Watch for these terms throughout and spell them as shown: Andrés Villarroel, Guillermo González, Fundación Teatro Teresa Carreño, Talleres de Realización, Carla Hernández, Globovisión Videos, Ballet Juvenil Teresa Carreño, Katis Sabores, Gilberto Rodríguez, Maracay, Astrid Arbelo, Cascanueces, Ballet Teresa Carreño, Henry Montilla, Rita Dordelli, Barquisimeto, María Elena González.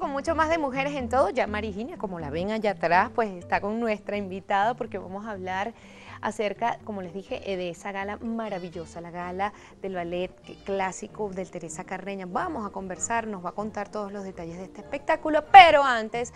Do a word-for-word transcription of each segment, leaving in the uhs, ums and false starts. con mucho más de Mujeres en Todo. Ya Marigenia, como la ven allá atrás, pues está con nuestra invitada porque vamos a hablar acerca, como les dije, de esa gala maravillosa, la gala del ballet clásico del Teresa Carreño. Vamos a conversar, nos va a contar todos los detalles de este espectáculo, pero antes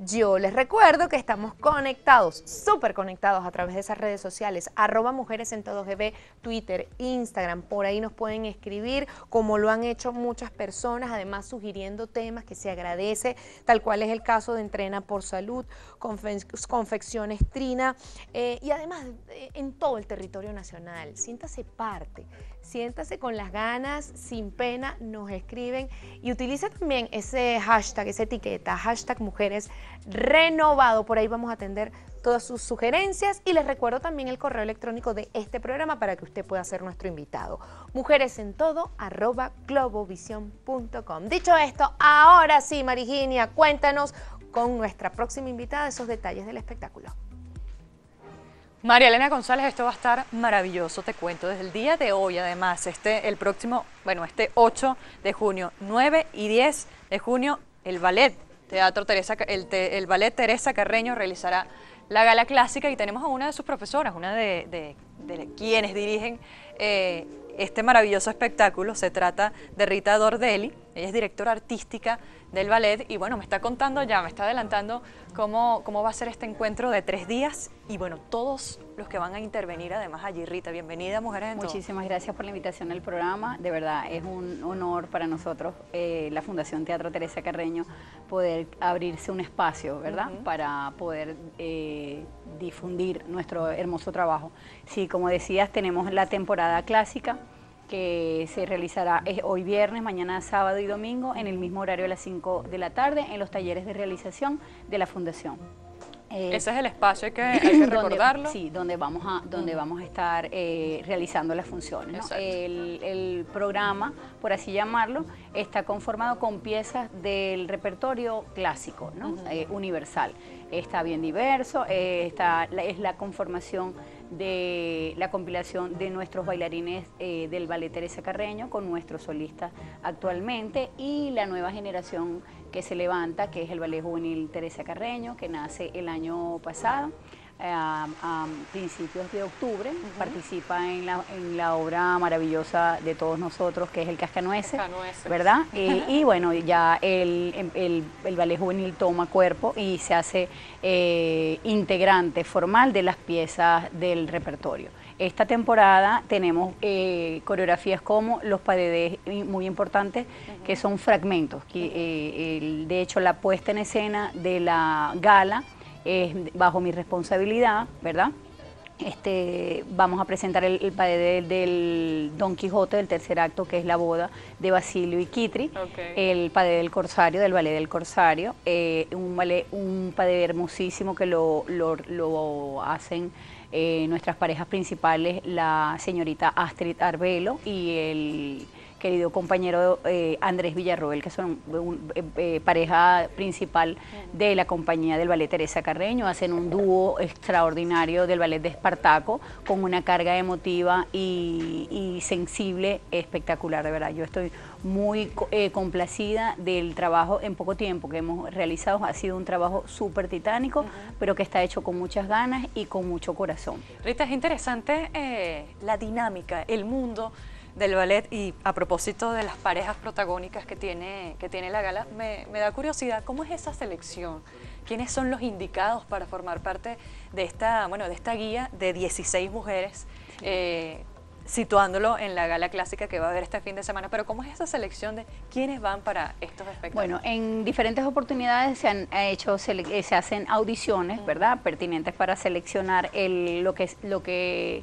yo les recuerdo que estamos conectados, súper conectados a través de esas redes sociales, arroba Mujeres en Todo G B, Twitter, Instagram, por ahí nos pueden escribir como lo han hecho muchas personas, además sugiriendo temas que se agradece, tal cual es el caso de Entrena por Salud, Confe Confecciones Trina, eh, y además eh, en todo el territorio nacional, siéntase parte, siéntase con las ganas, sin pena, nos escriben y utiliza también ese hashtag, esa etiqueta, hashtag Mujeres Renovado, por ahí vamos a atender todas sus sugerencias y les recuerdo también el correo electrónico de este programa para que usted pueda ser nuestro invitado, mujeresentodo arroba globovision punto com. Dicho esto, ahora sí, Marigenia, cuéntanos con nuestra próxima invitada esos detalles del espectáculo. María Elena González, esto va a estar maravilloso, te cuento, desde el día de hoy, además, este, el próximo, bueno, este ocho de junio, nueve y diez de junio, el ballet Teatro Teresa, el, te, el Ballet Teresa Carreño realizará la gala clásica y tenemos a una de sus profesoras, una de, de, de quienes dirigen eh, este maravilloso espectáculo. Se trata de Rita Dordelli, ella es directora artística del ballet y bueno, me está contando ya, me está adelantando cómo, cómo va a ser este encuentro de tres días y bueno, todos los que van a intervenir además allí. Rita, bienvenida a Mujeres en Todo. Muchísimas gracias por la invitación al programa, de verdad es un honor para nosotros, eh, la Fundación Teatro Teresa Carreño, poder abrirse un espacio, ¿verdad? Uh-huh. Para poder eh, difundir nuestro hermoso trabajo. Sí, como decías, tenemos la temporada clásica, que se realizará hoy viernes, mañana sábado y domingo en el mismo horario a las cinco de la tarde en los talleres de realización de la Fundación. Eh, Ese es el espacio, hay que, hay que recordarlo. Donde, sí, donde vamos a, donde vamos a estar eh, realizando las funciones, ¿no? El, el programa, por así llamarlo, está conformado con piezas del repertorio clásico, ¿no? Uh-huh. eh, universal. Está bien diverso, eh, está, es la conformación de la compilación de nuestros bailarines eh, del Ballet Teresa Carreño con nuestros solistas actualmente y la nueva generación que se levanta, que es el Ballet Juvenil Teresa Carreño, que nace el año pasado, eh, a, a principios de octubre. Uh-huh. Participa en la, en la obra maravillosa de todos nosotros, que es el Cascanueces, Cascanueces. ¿Verdad? Eh, y bueno, ya el, el, el Ballet Juvenil toma cuerpo y se hace eh, integrante formal de las piezas del repertorio. Esta temporada tenemos eh, coreografías como los padedés muy importantes, uh-huh, que son fragmentos. Que, eh, el, de hecho, la puesta en escena de la gala es eh, bajo mi responsabilidad, ¿verdad? Este, vamos a presentar el, el padedé del Don Quijote del tercer acto, que es la boda de Basilio y Kitri, okay, el padedé del Corsario, del ballet del Corsario, eh, un, ballet, un padedé hermosísimo que lo, lo, lo hacen eh, nuestras parejas principales, la señorita Astrid Arbelo y el querido compañero eh, Andrés Villarroel, que son un, eh, pareja principal de la compañía del Ballet Teresa Carreño. Hacen un dúo extraordinario del Ballet de Espartaco con una carga emotiva y, y sensible espectacular, de verdad. Yo estoy muy eh, complacida del trabajo en poco tiempo que hemos realizado. Ha sido un trabajo súper titánico, uh-huh, pero que está hecho con muchas ganas y con mucho corazón. Rita, es interesante eh, la dinámica, el mundo del ballet y a propósito de las parejas protagónicas que tiene, que tiene la gala, me, me da curiosidad, ¿cómo es esa selección? ¿Quiénes son los indicados para formar parte de esta, bueno, de esta guía de dieciséis mujeres, sí, eh, situándolo en la gala clásica que va a haber este fin de semana? Pero ¿cómo es esa selección de quiénes van para estos espectáculos? Bueno, en diferentes oportunidades se han hecho, se, se hacen audiciones, ¿verdad? Pertinentes para seleccionar el, lo que... Lo que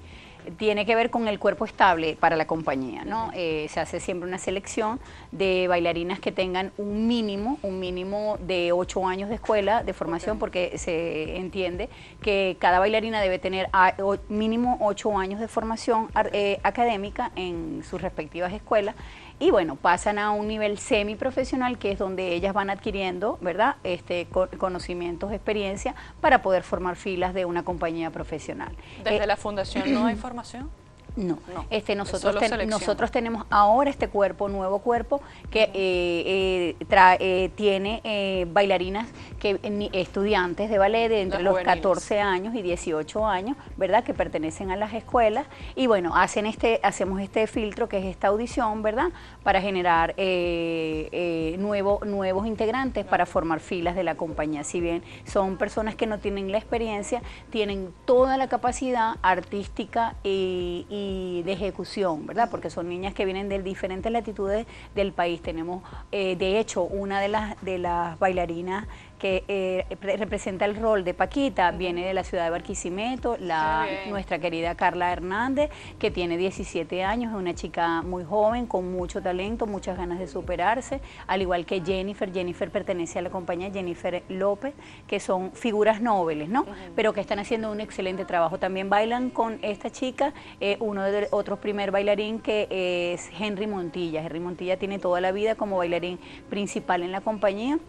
tiene que ver con el cuerpo estable para la compañía, ¿no? Eh, se hace siempre una selección de bailarinas que tengan un mínimo, un mínimo de ocho años de escuela, de formación, okay, porque se entiende que cada bailarina debe tener a, o, mínimo ocho años de formación eh, académica en sus respectivas escuelas. Y bueno, pasan a un nivel semiprofesional que es donde ellas van adquiriendo, ¿verdad?, este, conocimientos, experiencia para poder formar filas de una compañía profesional. ¿Desde eh, la fundación no hay formación? No, no. Este, nosotros, ten, nosotros tenemos ahora este cuerpo, nuevo cuerpo, que uh-huh. eh, eh, tra, eh, tiene eh, bailarinas, que eh, estudiantes de ballet de entre los, los catorce años y dieciocho años, ¿verdad? Que pertenecen a las escuelas y bueno, hacen este, hacemos este filtro que es esta audición, ¿verdad? Para generar eh, eh, nuevo, nuevos integrantes, uh-huh. para formar filas de la compañía. Si bien son personas que no tienen la experiencia, tienen toda la capacidad artística y, y de ejecución, ¿verdad? Porque son niñas que vienen de diferentes latitudes del país. Tenemos, eh, de hecho, una de las, de las bailarinas que eh, representa el rol de Paquita, uh-huh. viene de la ciudad de Barquisimeto, la, nuestra querida Carla Hernández, que tiene diecisiete años, es una chica muy joven, con mucho talento, muchas ganas de superarse, al igual que Jennifer. Jennifer pertenece a la compañía Jennifer López, que son figuras nobles, ¿no? Uh-huh. Pero que están haciendo un excelente trabajo. También bailan con esta chica, eh, uno de otros primer bailarín que es Henry Montilla. Henry Montilla tiene toda la vida como bailarín principal en la compañía,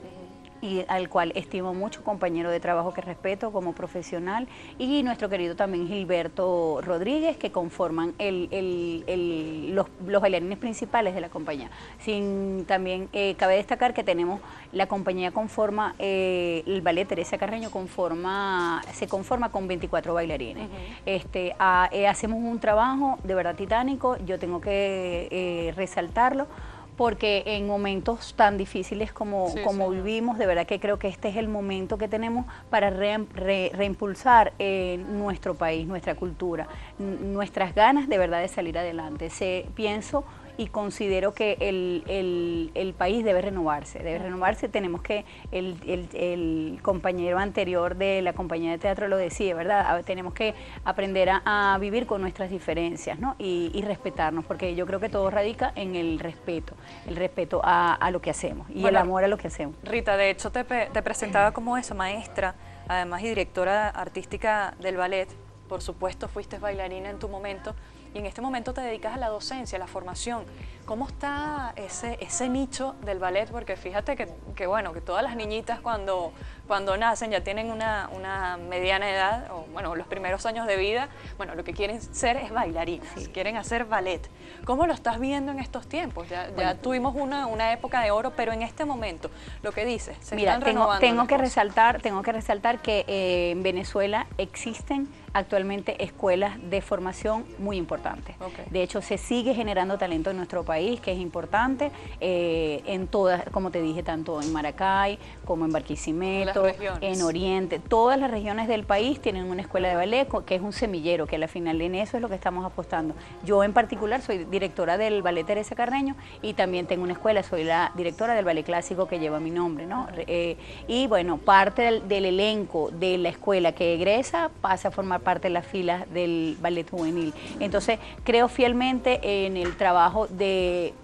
y al cual estimo mucho, compañero de trabajo que respeto como profesional, y nuestro querido también Gilberto Rodríguez, que conforman el, el, el, los, los bailarines principales de la compañía. Sin, también eh, cabe destacar que tenemos, la compañía conforma, eh, el Ballet Teresa Carreño conforma, se conforma con veinticuatro bailarines. Uh-huh. este, a, eh, hacemos un trabajo de verdad titánico, yo tengo que eh, resaltarlo, porque en momentos tan difíciles como, sí, como vivimos, de verdad que creo que este es el momento que tenemos para re, re, reimpulsar eh, nuestro país, nuestra cultura, nuestras ganas de verdad de salir adelante. Se, pienso y considero que el, el, el país debe renovarse, debe renovarse. Tenemos que, el, el, el compañero anterior de la compañía de teatro lo decía, ¿verdad? Tenemos que aprender a, a vivir con nuestras diferencias, ¿no? Y, y respetarnos, porque yo creo que todo radica en el respeto, el respeto a, a lo que hacemos y bueno, el amor a lo que hacemos. Rita, de hecho te, te presentaba como eso, maestra, además y directora artística del ballet. Por supuesto, fuiste bailarina en tu momento y en este momento te dedicas a la docencia, a la formación. ¿Cómo está ese, ese nicho del ballet? Porque fíjate que, que, bueno, que todas las niñitas cuando, cuando nacen ya tienen una, una mediana edad, o bueno, los primeros años de vida, bueno, lo que quieren ser es bailarinas, sí. quieren hacer ballet. ¿Cómo lo estás viendo en estos tiempos? Ya, bueno, ya tuvimos una, una época de oro, pero en este momento, lo que dices, se mira, están renovando. Tengo, tengo, que resaltar, tengo que resaltar que eh, en Venezuela existen actualmente escuelas de formación muy importantes. Okay. De hecho, se sigue generando talento en nuestro país, que es importante, eh, en todas, como te dije, tanto en Maracay, como en Barquisimeto, en Oriente. Todas las regiones del país tienen una escuela de ballet, que es un semillero, que al final en eso es lo que estamos apostando. Yo en particular soy directora del Ballet Teresa Carreño y también tengo una escuela, soy la directora del ballet clásico que lleva mi nombre, ¿no? Eh, y bueno, parte del, del elenco de la escuela que egresa pasa a formar parte de las filas del ballet juvenil. Entonces, creo fielmente en el trabajo de,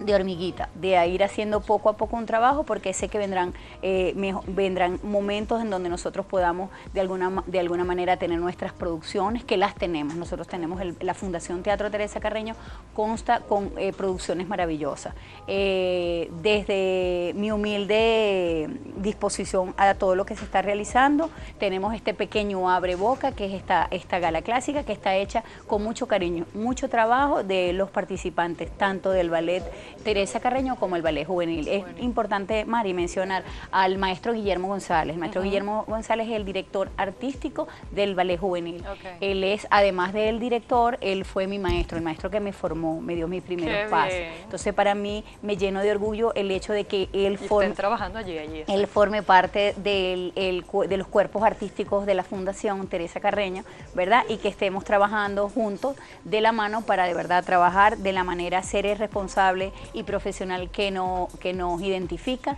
de hormiguita, de ir haciendo poco a poco un trabajo, porque sé que vendrán, eh, mejor, vendrán momentos en donde nosotros podamos de alguna, de alguna manera tener nuestras producciones, que las tenemos. Nosotros tenemos el, la Fundación Teatro Teresa Carreño, consta con eh, producciones maravillosas. Eh, desde mi humilde disposición a todo lo que se está realizando, tenemos este pequeño abre boca, que es esta, esta gala clásica, que está hecha con mucho cariño, mucho trabajo de los participantes, tanto del ballet Teresa Carreño como el ballet juvenil. Es bueno. importante, Mari, mencionar al maestro Guillermo González. El maestro uh-huh. Guillermo González es el director artístico del ballet juvenil. Okay. Él es, además del director, él fue mi maestro, el maestro que me formó, me dio mis primeros Qué pasos. Bien. Entonces, para mí, me lleno de orgullo el hecho de que él, form, trabajando allí, allí él forme parte del, el, de los cuerpos artísticos de la Fundación Teresa Carreño, ¿verdad? Y que estemos trabajando juntos, de la mano, para de verdad trabajar de la manera seria y responsable y profesional que, no, que nos identifica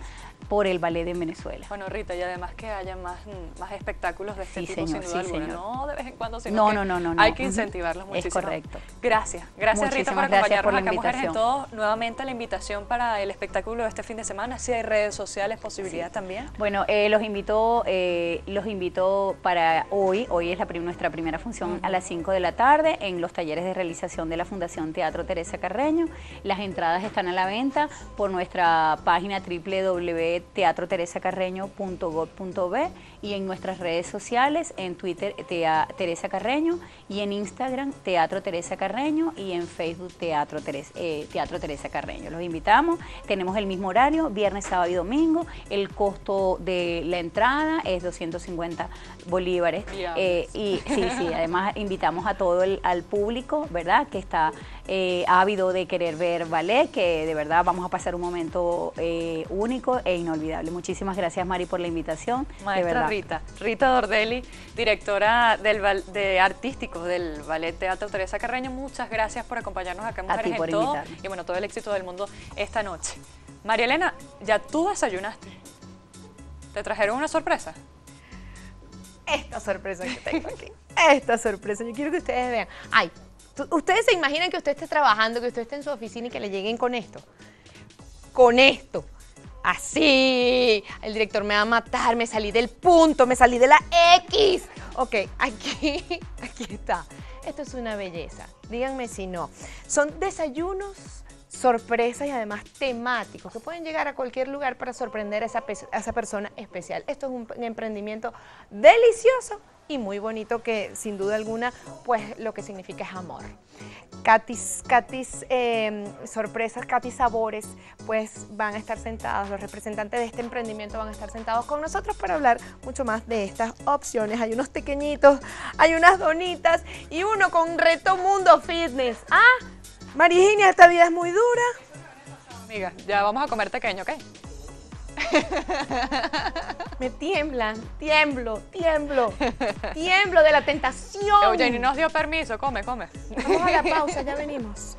por el ballet en Venezuela. Bueno, Rita, y además que haya más, más espectáculos de este sí, tipo, señor, sin duda sí, alguna. Señor. No de vez en cuando, sino no, que no, no, no, hay no. que incentivarlos muchísimo. Es correcto. Gracias. Gracias, muchísimas Rita, por acompañarnos acá, Mujeres en Todo. Nuevamente la invitación para el espectáculo de este fin de semana. Si hay redes sociales, posibilidad sí. también. Bueno, eh, los invito eh, los invito para hoy. Hoy es la prim nuestra primera función uh -huh. a las cinco de la tarde en los talleres de realización de la Fundación Teatro Teresa Carreño. Las entradas están a la venta por nuestra página doble u doble u doble u punto ballet teatro teresa carreño punto gob punto be y en nuestras redes sociales, en Twitter Tea, Teresa Carreño, y en Instagram Teatro Teresa Carreño, y en Facebook Teatro Teresa, eh, Teatro Teresa Carreño. Los invitamos, tenemos el mismo horario, viernes, sábado y domingo. El costo de la entrada es doscientos cincuenta bolívares. Eh, y sí, sí, además invitamos a todo el al público, ¿verdad?, que está eh, ávido de querer ver ballet, que de verdad vamos a pasar un momento eh, único e inolvidable. Muchísimas gracias, Mari, por la invitación. Maestra Rita, Rita Dordelli, directora del de artístico del Ballet Teatro Teresa Carreño, muchas gracias por acompañarnos acá en Mujeres en Todo, y bueno, todo el éxito del mundo esta noche. María Elena, ya tú desayunaste. ¿Te trajeron una sorpresa? Esta sorpresa que tengo aquí, esta sorpresa, yo quiero que ustedes vean. Ay, ustedes se imaginan que usted esté trabajando, que usted esté en su oficina y que le lleguen con esto, con esto, así. El director me va a matar, me salí del punto, me salí de la X. Ok, aquí, aquí está. Esto es una belleza, díganme si no. Son desayunos, sorpresas y además temáticos que pueden llegar a cualquier lugar para sorprender a esa, pe a esa persona especial. Esto es un emprendimiento delicioso y muy bonito que sin duda alguna pues lo que significa es amor. Katis, Katis eh, sorpresas, Katis Sabores, pues van a estar sentados, los representantes de este emprendimiento van a estar sentados con nosotros para hablar mucho más de estas opciones. Hay unos pequeñitos, hay unas donitas y uno con Reto Mundo Fitness. ¿Ah? Mariginia, esta vida es muy dura. Amiga, ya vamos a comer pequeño, ¿ok? Me tiemblan, tiemblo, tiemblo, tiemblo de la tentación. Oye, ni nos dio permiso, come, come. Vamos a la pausa, ya venimos.